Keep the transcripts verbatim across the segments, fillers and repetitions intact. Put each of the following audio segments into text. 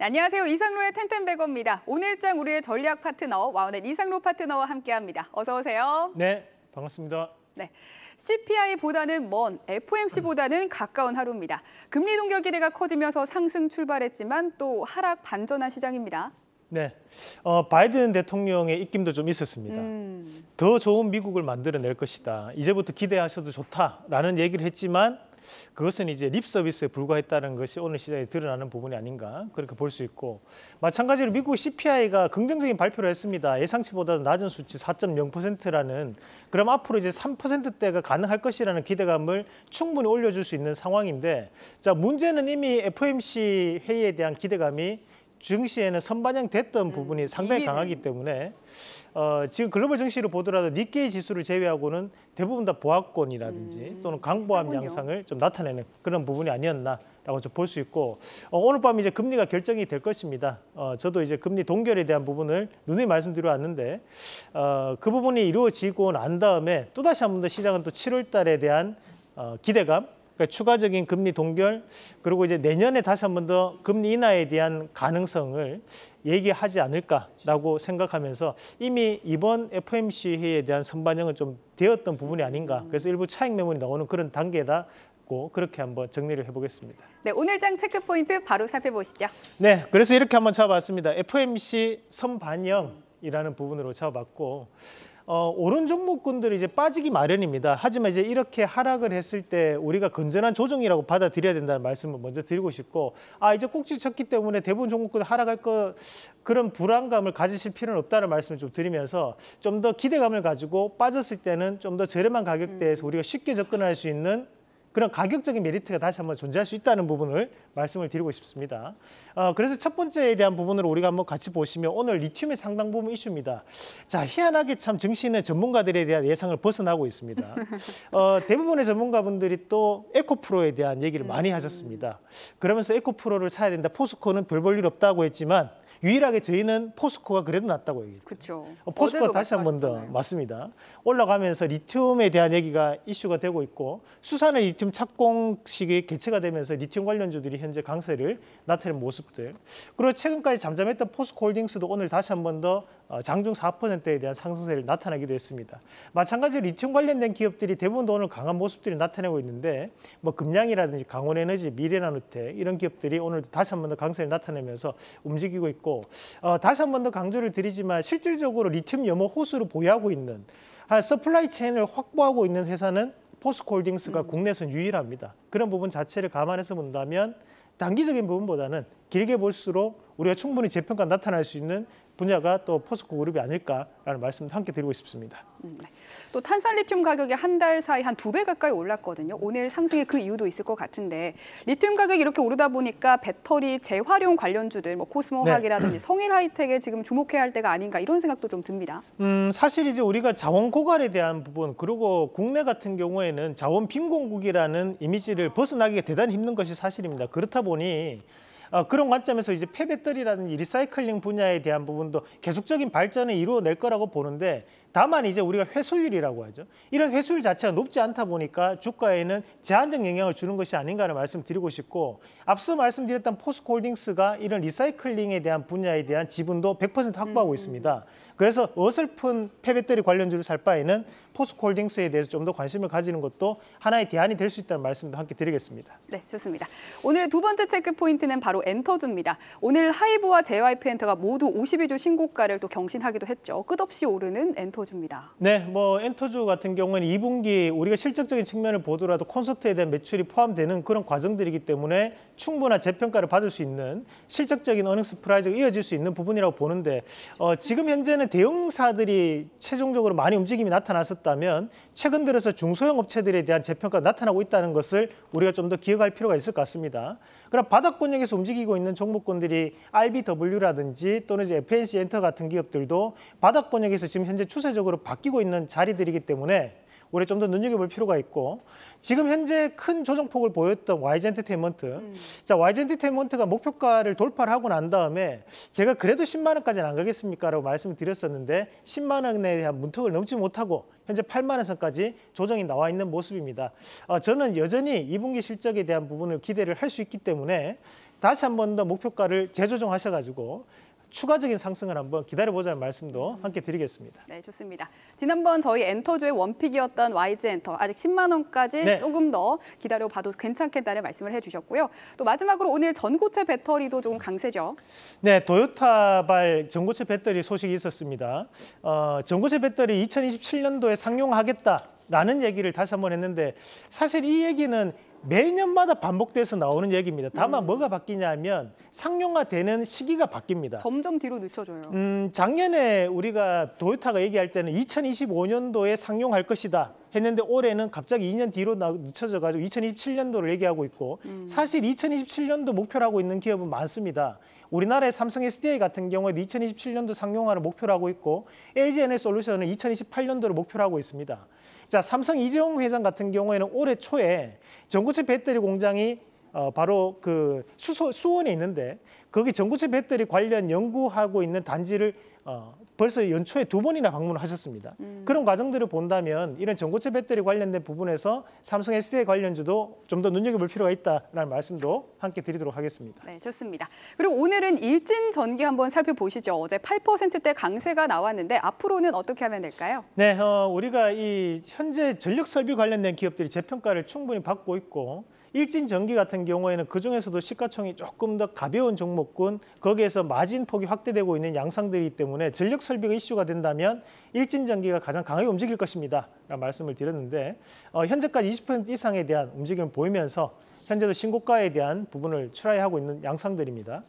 안녕하세요. 이상로의 텐텐백어입니다. 오늘장 우리의 전략 파트너 와우넷 이상로 파트너와 함께합니다. 어서 오세요. 네, 반갑습니다. 네. 씨피아이보다는 먼, 에프오엠씨보다는 가까운 하루입니다. 금리 동결 기대가 커지면서 상승 출발했지만 또 하락 반전한 시장입니다. 네, 어, 바이든 대통령의 입김도 좀 있었습니다. 음. 더 좋은 미국을 만들어낼 것이다. 이제부터 기대하셔도 좋다라는 얘기를 했지만 그것은 이제 립 서비스에 불과했다는 것이 오늘 시장에 드러나는 부분이 아닌가 그렇게 볼 수 있고, 마찬가지로 미국 씨피아이가 긍정적인 발표를 했습니다. 예상치보다 낮은 수치 사 점 영 퍼센트라는 그럼 앞으로 이제 삼 퍼센트대가 가능할 것이라는 기대감을 충분히 올려줄 수 있는 상황인데, 자 문제는 이미 에프오엠씨 회의에 대한 기대감이 증시에는 선반영됐던 부분이 상당히 강하기 때문에 어, 지금 글로벌 증시를 보더라도 니케이 지수를 제외하고는 대부분 다 보합권이라든지 또는 강보합 양상을 좀 나타내는 그런 부분이 아니었나라고 좀 볼 수 있고, 어, 오늘 밤 이제 금리가 결정이 될 것입니다. 어, 저도 이제 금리 동결에 대한 부분을 눈에 말씀드려 왔는데 어, 그 부분이 이루어지고 난 다음에 또 다시 한 번 더 시장은 또 칠월 달에 대한 어, 기대감. 그러니까 추가적인 금리 동결, 그리고 이제 내년에 다시 한 번 더 금리 인하에 대한 가능성을 얘기하지 않을까라고 생각하면서 이미 이번 에프오엠씨 회의에 대한 선반영은 좀 되었던 부분이 아닌가. 그래서 일부 차익 매물이 나오는 그런 단계다. 그렇게 한번 정리를 해보겠습니다. 네, 오늘장 체크 포인트 바로 살펴보시죠. 네, 그래서 이렇게 한번 잡아봤습니다. 에프오엠씨 선반영이라는 부분으로 잡아봤고. 어, 오른 종목군들이 이제 빠지기 마련입니다. 하지만 이제 이렇게 하락을 했을 때 우리가 건전한 조정이라고 받아들여야 된다는 말씀을 먼저 드리고 싶고, 아, 이제 꼭지 쳤기 때문에 대부분 종목군 하락할 것 그런 불안감을 가지실 필요는 없다는 말씀을 좀 드리면서 좀 더 기대감을 가지고 빠졌을 때는 좀 더 저렴한 가격대에서 우리가 쉽게 접근할 수 있는 그런 가격적인 메리트가 다시 한번 존재할 수 있다는 부분을 말씀을 드리고 싶습니다. 어, 그래서 첫 번째에 대한 부분을 우리가 한번 같이 보시면 오늘 리튬의 상당 부분 이슈입니다. 자, 희한하게 참 증시는 전문가들에 대한 예상을 벗어나고 있습니다. 어, 대부분의 전문가분들이 또 에코프로에 대한 얘기를 많이 하셨습니다. 그러면서 에코프로를 사야 된다. 포스코는 별 볼 일 없다고 했지만 유일하게 저희는 포스코가 그래도 낫다고 얘기했죠. 그렇죠. 포스코가 다시 한 번 더 맞습니다. 올라가면서 리튬에 대한 얘기가 이슈가 되고 있고, 수산의 리튬 착공식이 개최가 되면서 리튬 관련주들이 현재 강세를 나타낸 모습들. 그리고 최근까지 잠잠했던 포스코홀딩스도 오늘 다시 한 번 더 장중 사 퍼센트에 대한 상승세를 나타나기도 했습니다. 마찬가지로 리튬 관련된 기업들이 대부분 오늘 강한 모습들이 나타내고 있는데, 뭐 금량이라든지 강원에너지, 미래나노텍 이런 기업들이 오늘 다시 한 번 더 강세를 나타내면서 움직이고 있고, 어, 다시 한 번 더 강조를 드리지만 실질적으로 리튬 염호 호수를 보유하고 있는, 아, 서플라이 체인을 확보하고 있는 회사는 포스코홀딩스가 음. 국내에선 유일합니다. 그런 부분 자체를 감안해서 본다면 단기적인 부분보다는 길게 볼수록 우리가 충분히 재평가 나타날 수 있는 분야가 또 포스코 그룹이 아닐까라는 말씀을 함께 드리고 싶습니다. 음, 네. 또 탄산리튬 가격이 한 달 사이 한 두 배 가까이 올랐거든요. 오늘 상승의 그 이유도 있을 것 같은데, 리튬 가격이 이렇게 오르다 보니까 배터리 재활용 관련주들, 뭐 코스모학이라든지 네. 성일 하이텍에 지금 주목해야 할 때가 아닌가 이런 생각도 좀 듭니다. 음, 사실 이제 우리가 자원 고갈에 대한 부분, 그리고 국내 같은 경우에는 자원 빈곤국이라는 이미지를 벗어나기가 대단히 힘든 것이 사실입니다. 그렇다 보니 어, 그런 관점에서 이제 폐배터리라든지 리사이클링 분야에 대한 부분도 계속적인 발전을 이루어낼 거라고 보는데, 다만 이제 우리가 회수율이라고 하죠. 이런 회수율 자체가 높지 않다 보니까 주가에는 제한적 영향을 주는 것이 아닌가를 말씀드리고 싶고, 앞서 말씀드렸던 포스코홀딩스가 이런 리사이클링에 대한 분야에 대한 지분도 백 퍼센트 확보하고 있습니다. 그래서 어설픈 폐배터리 관련주를 살 바에는 포스코홀딩스에 대해서 좀 더 관심을 가지는 것도 하나의 대안이 될 수 있다는 말씀도 함께 드리겠습니다. 네, 좋습니다. 오늘의 두 번째 체크 포인트는 바로 엔터주입니다. 오늘 하이브와 제이와이피 엔터가 모두 오십이 주 신고가를 또 경신하기도 했죠. 끝없이 오르는 엔터 줍니다. 네, 뭐 엔터주 같은 경우는 이 분기 우리가 실적적인 측면을 보더라도 콘서트에 대한 매출이 포함되는 그런 과정들이기 때문에 충분한 재평가를 받을 수 있는 실적적인 어닝 스프라이즈가 이어질 수 있는 부분이라고 보는데, 어, 지금 현재는 대형사들이 최종적으로 많이 움직임이 나타났었다면 최근 들어서 중소형 업체들에 대한 재평가가 나타나고 있다는 것을 우리가 좀 더 기억할 필요가 있을 것 같습니다. 그럼 바닥권 영역에서 움직이고 있는 종목군들이 알비더블유라든지 또는 이제 에프엔씨 엔터 같은 기업들도 바닥권 영역에서 지금 현재 추세 적으로 바뀌고 있는 자리들이기 때문에 우리 좀 더 눈여겨볼 필요가 있고, 지금 현재 큰 조정폭을 보였던 와이즈엔터테인먼트, 음. 자 와이즈엔터테인먼트가 목표가를 돌파를 하고 난 다음에 제가 그래도 십만 원까지는 안 가겠습니까?라고 말씀을 드렸었는데 십만 원에 대한 문턱을 넘지 못하고 현재 팔만 원 선까지 조정이 나와 있는 모습입니다. 어, 저는 여전히 이 분기 실적에 대한 부분을 기대를 할 수 있기 때문에 다시 한 번 더 목표가를 재조정하셔가지고 추가적인 상승을 한번 기다려보자는 말씀도 함께 드리겠습니다. 네, 좋습니다. 지난번 저희 엔터주의 원픽이었던 와이즈엔터, 아직 십만 원까지 네. 조금 더 기다려봐도 괜찮겠다는 말씀을 해주셨고요. 또 마지막으로 오늘 전고체 배터리도 조금 강세죠? 네, 도요타발 전고체 배터리 소식이 있었습니다. 어, 전고체 배터리 이천이십칠 년도에 상용하겠다라는 얘기를 다시 한번 했는데 사실 이 얘기는 매년마다 반복돼서 나오는 얘기입니다. 다만 음. 뭐가 바뀌냐면 상용화되는 시기가 바뀝니다. 점점 뒤로 늦춰져요. 음, 작년에 우리가 도요타가 얘기할 때는 이천이십오 년도에 상용할 것이다 했는데 올해는 갑자기 이 년 뒤로 늦춰져가지고 이천이십칠 년도를 얘기하고 있고 음. 사실 이천이십칠 년도 목표라고 있는 기업은 많습니다. 우리나라의 삼성에스디아이 같은 경우에도 이천이십칠 년도 상용화를 목표라고 있고 엘지엔에스솔루션은 이천이십팔 년도를 목표라고 있습니다. 자, 삼성 이재용 회장 같은 경우에는 올해 초에 전고체 배터리 공장이 어, 바로 그 수소, 수원에 있는데 거기 전고체 배터리 관련 연구하고 있는 단지를 어, 벌써 연초에 두 번이나 방문하셨습니다. 음. 그런 과정들을 본다면 이런 전고체 배터리 관련된 부분에서 삼성 에스디아이 관련주도 좀 더 눈여겨볼 필요가 있다라는 말씀도 함께 드리도록 하겠습니다. 네, 좋습니다. 그리고 오늘은 일진전기 한번 살펴보시죠. 어제 팔 퍼센트대 강세가 나왔는데 앞으로는 어떻게 하면 될까요? 네, 어, 우리가 이 현재 전력설비 관련된 기업들이 재평가를 충분히 받고 있고 일진전기 같은 경우에는 그중에서도 시가총이 조금 더 가벼운 종목군 거기에서 마진폭이 확대되고 있는 양상들이기 때문에 전력설비가 이슈가 된다면 일진전기가 가장 강하게 움직일 것입니다 라는 말씀을 드렸는데 어, 현재까지 이십 퍼센트 이상에 대한 움직임을 보이면서 현재도 신고가에 대한 부분을 출하하고 있는 양상들입니다.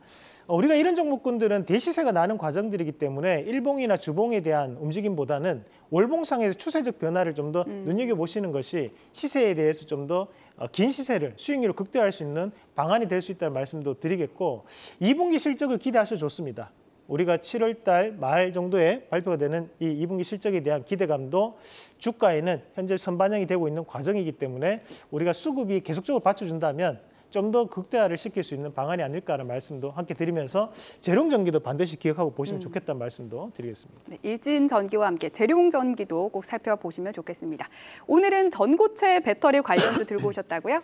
어, 우리가 이런 종목군들은 대시세가 나는 과정들이기 때문에 일봉이나 주봉에 대한 움직임보다는 월봉상에서 추세적 변화를 좀 더 음. 눈여겨보시는 것이 시세에 대해서 좀 더 긴 시세를 수익률을 극대화할 수 있는 방안이 될 수 있다는 말씀도 드리겠고 이 분기 실적을 기대하셔도 좋습니다. 우리가 칠월 달 말 정도에 발표가 되는 이 이 분기 실적에 대한 기대감도 주가에는 현재 선반영이 되고 있는 과정이기 때문에 우리가 수급이 계속적으로 받쳐준다면 좀 더 극대화를 시킬 수 있는 방안이 아닐까라는 말씀도 함께 드리면서 재룡전기도 반드시 기억하고 보시면 음. 좋겠다는 말씀도 드리겠습니다. 네, 일진전기와 함께 재룡전기도 꼭 살펴보시면 좋겠습니다. 오늘은 전고체 배터리 관련주 들고 오셨다고요?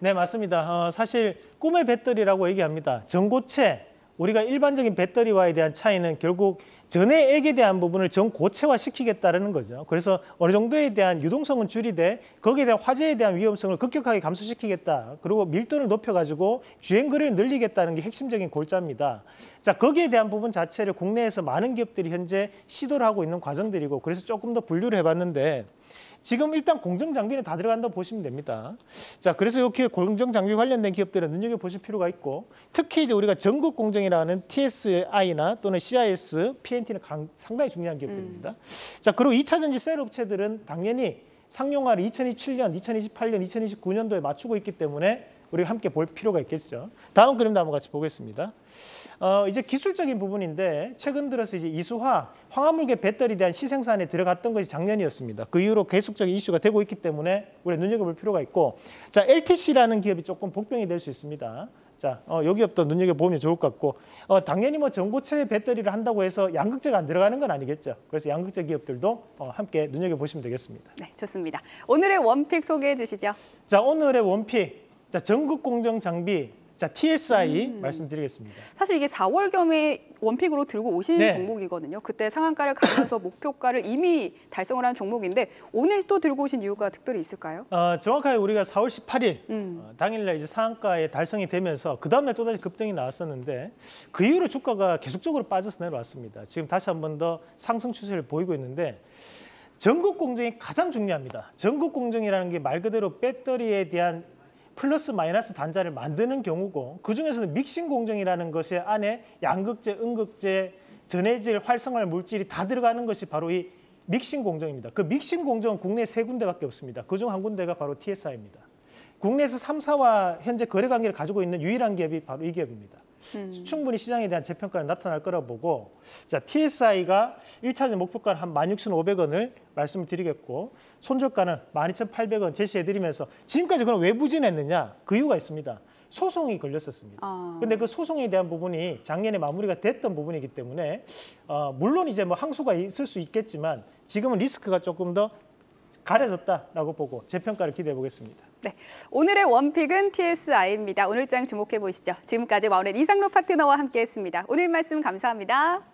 네, 맞습니다. 어, 사실 꿈의 배터리라고 얘기합니다. 전고체. 우리가 일반적인 배터리와에 대한 차이는 결국 전의 액에 대한 부분을 전고체화시키겠다는 거죠. 그래서 어느 정도에 대한 유동성은 줄이되 거기에 대한 화재에 대한 위험성을 급격하게 감소시키겠다. 그리고 밀도를 높여가지고 주행거리를 늘리겠다는 게 핵심적인 골자입니다. 자, 거기에 대한 부분 자체를 국내에서 많은 기업들이 현재 시도를 하고 있는 과정들이고 그래서 조금 더 분류를 해봤는데 지금 일단 공정장비는 다 들어간다고 보시면 됩니다. 자, 그래서 이렇게 공정장비 관련된 기업들은 눈여겨보실 필요가 있고 특히 이제 우리가 전국 공정이라는 티에스아이나 또는 씨아이에스, 피엔티는 강, 상당히 중요한 기업들입니다. 음. 자, 그리고 이차전지 셀업체들은 당연히 상용화를 이천이십칠 년, 이천이십팔 년, 이천이십구 년도에 맞추고 있기 때문에 우리가 함께 볼 필요가 있겠죠. 다음 그림도 한번 같이 보겠습니다. 어, 이제 기술적인 부분인데 최근 들어서 이제 이수화, 황화물계 배터리에 대한 시생산에 들어갔던 것이 작년이었습니다. 그 이후로 계속적인 이슈가 되고 있기 때문에 우리가 눈여겨볼 필요가 있고 자, 엘티씨라는 기업이 조금 복병이 될 수 있습니다. 자, 어, 요 기업도 눈여겨보면 좋을 것 같고 어, 당연히 뭐 전고체 배터리를 한다고 해서 양극재가 안 들어가는 건 아니겠죠. 그래서 양극재 기업들도 어, 함께 눈여겨보시면 되겠습니다. 네, 좋습니다. 오늘의 원픽 소개해 주시죠. 자, 오늘의 원픽. 자, 전국 공정 장비, 자, 티에스아이 음. 말씀드리겠습니다. 사실 이게 사월경에 원픽으로 들고 오신 네. 종목이거든요. 그때 상한가를 가면서 목표가를 이미 달성을 한 종목인데 오늘 또 들고 오신 이유가 특별히 있을까요? 어, 정확하게 우리가 사월 십팔일 음. 어, 당일날 이제 상한가에 달성이 되면서 그 다음날 또다시 급등이 나왔었는데 그 이후로 주가가 계속적으로 빠져서 내려왔습니다. 지금 다시 한 번 더 상승 추세를 보이고 있는데 전국 공정이 가장 중요합니다. 전국 공정이라는 게 말 그대로 배터리에 대한 플러스 마이너스 단자를 만드는 경우고 그중에서는 믹싱 공정이라는 것의 안에 양극재, 음극재, 전해질, 활성화 물질이 다 들어가는 것이 바로 이 믹싱 공정입니다. 그 믹싱 공정은 국내 세 군데밖에 없습니다. 그중 한 군데가 바로 티에스아이입니다. 국내에서 삼 사와 현재 거래 관계를 가지고 있는 유일한 기업이 바로 이 기업입니다. 음. 충분히 시장에 대한 재평가는 나타날 거라고 보고 자, 티에스아이가 일 차전 목표가는 한 만 육천 오백 원을 말씀을 드리겠고 손절가는 만 이천 팔백 원 제시해드리면서 지금까지 그럼 왜 부진했느냐 그 이유가 있습니다. 소송이 걸렸었습니다. 아. 근데 그 소송에 대한 부분이 작년에 마무리가 됐던 부분이기 때문에 어, 물론 이제 뭐 항소가 있을 수 있겠지만 지금은 리스크가 조금 더 가려졌다라고 보고 재평가를 기대해 보겠습니다. 네, 오늘의 원픽은 티에스아이입니다. 오늘장 주목해 보시죠. 지금까지 와우넷 이상로 파트너와 함께했습니다. 오늘 말씀 감사합니다.